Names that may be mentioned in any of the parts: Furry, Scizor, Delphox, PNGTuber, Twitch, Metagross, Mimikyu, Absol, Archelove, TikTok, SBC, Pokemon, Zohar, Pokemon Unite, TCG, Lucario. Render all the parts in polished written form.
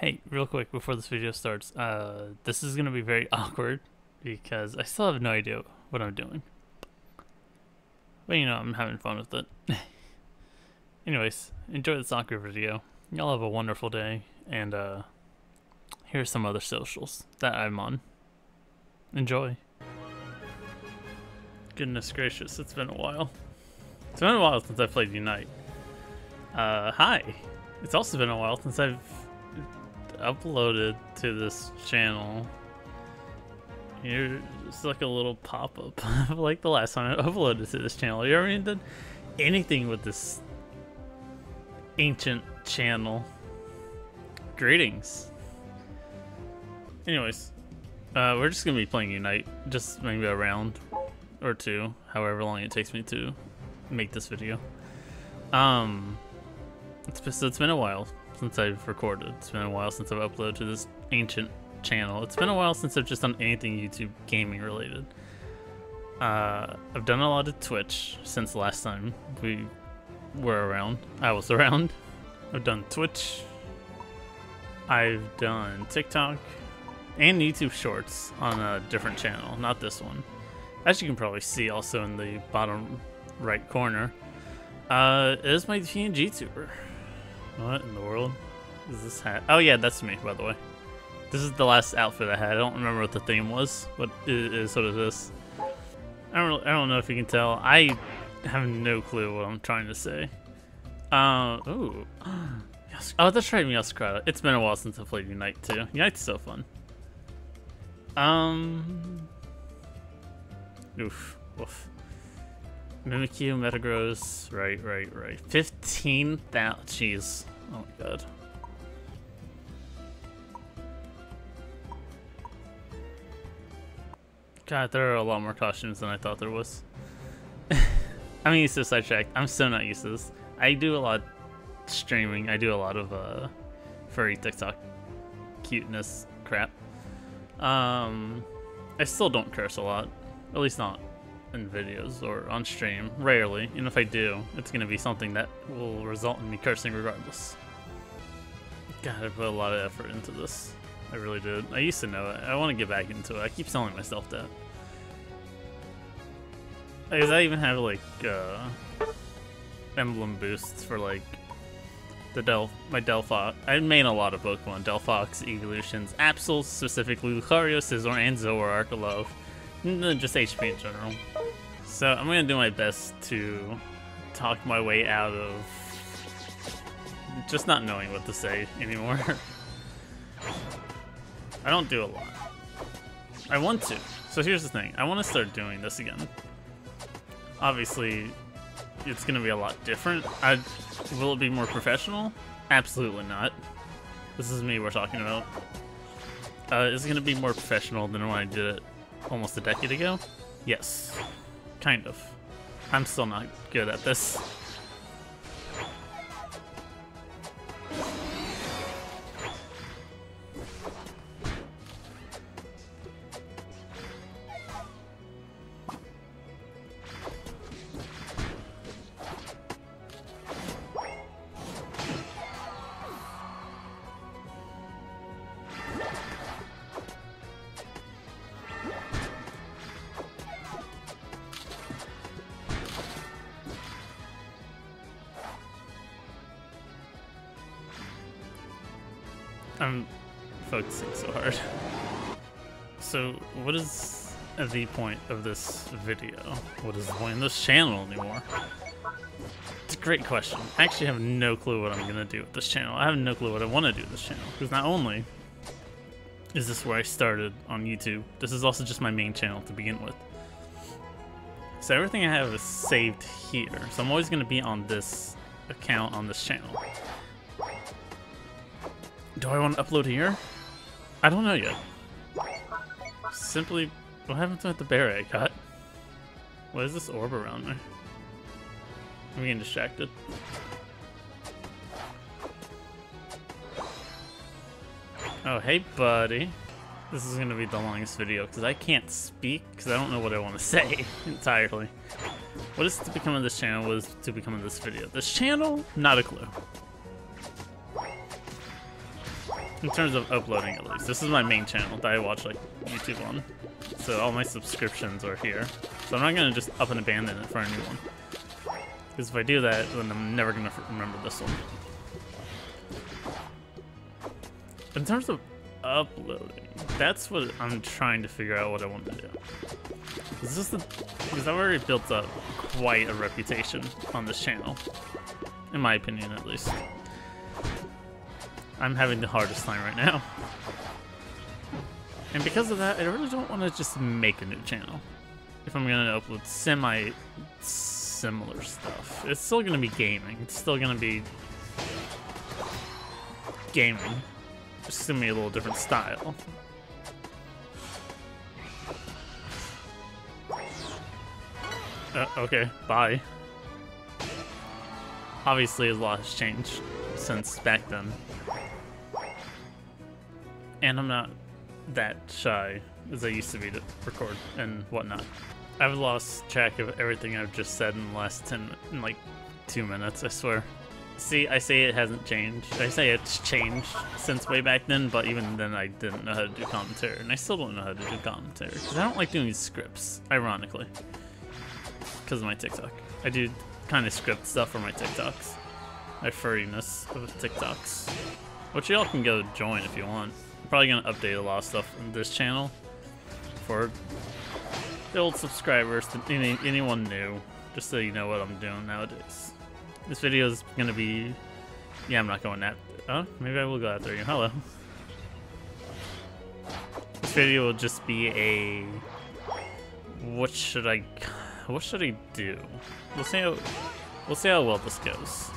Hey, real quick before this video starts, this is gonna be very awkward because I still have no idea what I'm doing. But you know, I'm having fun with it. Anyways, enjoy the soccer video. Y'all have a wonderful day, and here's some other socials that I'm on. Enjoy. Goodness gracious, it's been a while. It's been a while since I played Unite. Hi! It's also been a while since I've uploaded to this channel. Here's like a little pop-up of like the last time I uploaded to this channel. You haven't even done anything with this ancient channel. Greetings. Anyways, we're just gonna be playing Unite, just maybe a round or two, however long it takes me to make this video. It's been a while since I've recorded. It's been a while since I've uploaded to this ancient channel. It's been a while since I've just done anything YouTube gaming related. I've done a lot of Twitch since last time we were around. I was around. I've done Twitch. I've done TikTok and YouTube Shorts on a different channel, not this one. As you can probably see also in the bottom right corner, is my PNGTuber. What in the world is this hat? Oh yeah, that's me, by the way. This is the last outfit I had. I don't remember what the theme was, but it is what it is. I don't know if you can tell. I have no clue what I'm trying to say. Ooh. Oh, that's right, Metagross. It's been a while since I played Unite too. Unite's so fun. Oof. Mimikyu, Metagross, right. 15,000. Jeez. Oh my god. God, there are a lot more costumes than I thought there was. I'm used to sidetracked. I'm so not used to this. I do a lot of streaming. I do a lot of furry TikTok cuteness crap. I still don't curse a lot. At least not in videos or on stream, rarely, and if I do, it's gonna be something that will result in me cursing regardless. God, I put a lot of effort into this. I really did. I used to know it. I want to get back into it. I keep telling myself that. Because I even have like emblem boosts for like the my Delphox. I made a lot of Pokemon, Delphox, evolutions, Absol, specifically Lucario, Scizor, and Zohar, Archelove. No, just HP in general. So I'm gonna do my best to talk my way out of just not knowing what to say anymore. I don't do a lot. I want to. So here's the thing. I want to start doing this again. Obviously, it's gonna be a lot different. Will it be more professional? Absolutely not. This is me we're talking about. It's gonna be more professional than when I did it almost a decade ago? Yes. Kind of. I'm still not good at this. I'm focusing so hard. So what is the point of this video? What is the point of this channel anymore? It's a great question. I actually have no clue what I'm gonna do with this channel. I have no clue what I want to do with this channel, because not only is this where I started on YouTube, this is also just my main channel to begin with. So everything I have is saved here. So I'm always gonna be on this account, on this channel. Do I want to upload here? I don't know yet. Simply, what happened with the bear I got? What is this orb around me? I'm getting distracted. Oh, hey buddy. This is gonna be the longest video because I can't speak because I don't know what I want to say entirely. What is to become of this channel? What is to become of this video? This channel? Not a clue. in terms of uploading at least. This is my main channel that I watch like YouTube on, so all my subscriptions are here. So I'm not gonna just up and abandon it for a new one, because if I do that, then I'm never gonna remember this one. In terms of uploading, that's what I'm trying to figure out what I want to do. Is this the, because I've already built up quite a reputation on this channel, in my opinion at least. I'm having the hardest time right now. And because of that, I really don't want to just make a new channel. If I'm going to upload semi-similar stuff, it's still going to be gaming. It's still going to be gaming. It's just going to be a little different style. Okay, bye. Obviously, a lot has changed since back then. And I'm not that shy as I used to be to record and whatnot. I've lost track of everything I've just said in the last 2 minutes, I swear. See, I say it hasn't changed. I say it's changed since way back then, but even then I didn't know how to do commentary, and I still don't know how to do commentary, because I don't like doing scripts, ironically, because of my TikTok. I do kind of script stuff for my TikToks, my furriness of TikToks, which y'all can go join if you want. Probably gonna update a lot of stuff on this channel for the old subscribers, to anyone new, just so you know what I'm doing nowadays. This video is gonna be, yeah, I'm not going that. Oh, maybe I will go after you. Hello. This video will just be a what should I do? We'll see how well this goes.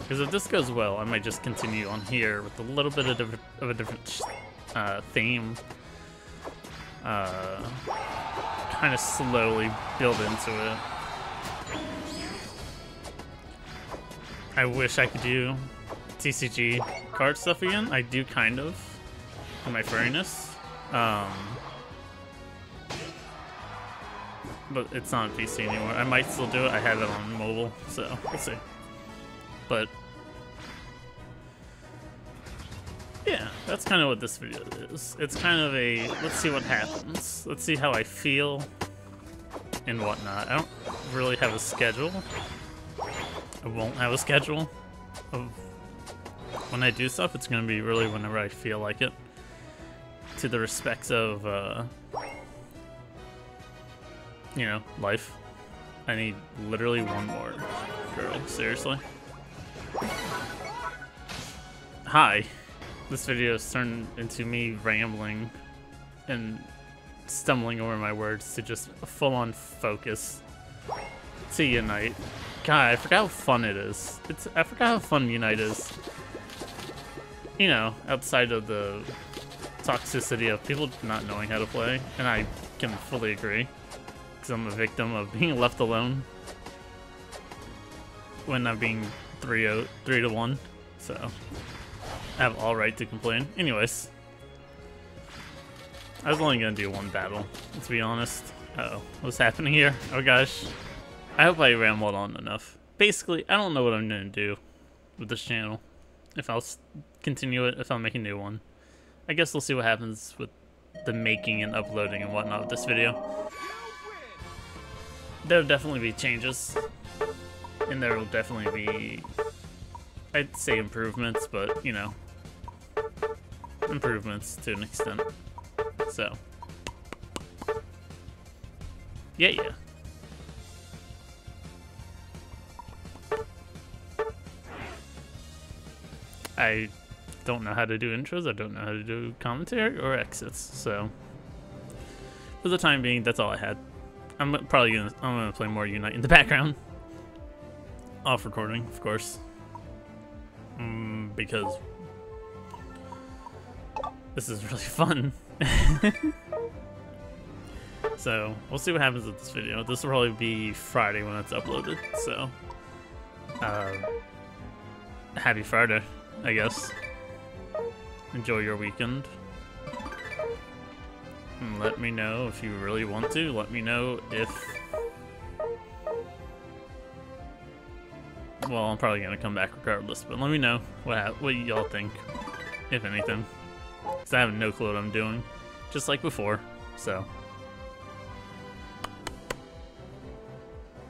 Because if this goes well, I might just continue on here with a little bit of a different theme. Kind of slowly build into it. I wish I could do TCG card stuff again. I do kind of, in my furriness. But it's not on PC anymore. I might still do it. I have it on mobile, so we'll see. But yeah, that's kind of what this video is. It's kind of a, let's see what happens. Let's see how I feel and whatnot. I don't really have a schedule. I won't have a schedule of when I do stuff. It's going to be really whenever I feel like it, to the respects of, you know, life. I need literally one more girl, seriously. Hi, this video has turned into me rambling and stumbling over my words to just a full-on focus to Unite. God, I forgot how fun it is. I forgot how fun Unite is. You know, outside of the toxicity of people not knowing how to play, and I can fully agree, because I'm a victim of being left alone when I'm being 3-1, so I have all right to complain. Anyways, I was only gonna do one battle, let's be honest. Uh-oh, what's happening here? Oh gosh, I hope I rambled on enough. Basically, I don't know what I'm gonna do with this channel, if I'll continue it, if I'll make a new one. I guess we'll see what happens with the making and uploading and whatnot of this video. There'll definitely be changes. And there will definitely be, I'd say improvements, but, you know, improvements to an extent. So, yeah. I don't know how to do intros, I don't know how to do commentary or exits, so for the time being, that's all I had. I'm gonna play more Unite in the background. Off recording, of course, because this is really fun. So we'll see what happens with this video. This will probably be Friday when it's uploaded, so happy Friday, I guess. Enjoy your weekend. And let me know if you really want to. Let me know if, well, I'm probably gonna come back regardless, but let me know what y'all think. if anything. Because I have no clue what I'm doing, just like before, so.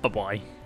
Bye-bye.